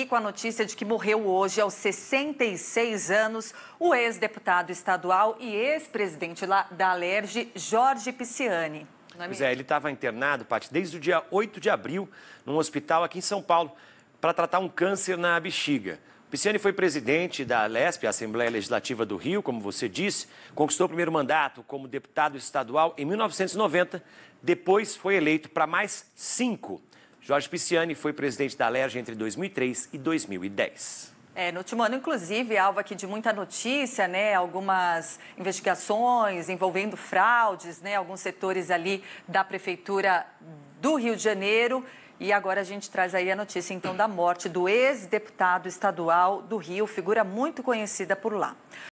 aqui com a notícia de que morreu hoje, aos 66 anos, o ex-deputado estadual e ex-presidente da Alerj, Jorge Picciani. Pois é, ele estava internado, Paty, desde o dia 8 de abril, num hospital aqui em São Paulo, para tratar um câncer na bexiga. Picciani foi presidente da ALESP, a Assembleia Legislativa do Rio, como você disse, conquistou o primeiro mandato como deputado estadual em 1990, depois foi eleito para mais 5. Jorge Picciani foi presidente da Alerj entre 2003 e 2010. No último ano, inclusive, alvo aqui de muita notícia, né? Algumas investigações envolvendo fraudes, né? Alguns setores ali da Prefeitura do Rio de Janeiro. E agora a gente traz aí a notícia, então, da morte do ex-deputado estadual do Rio, figura muito conhecida por lá.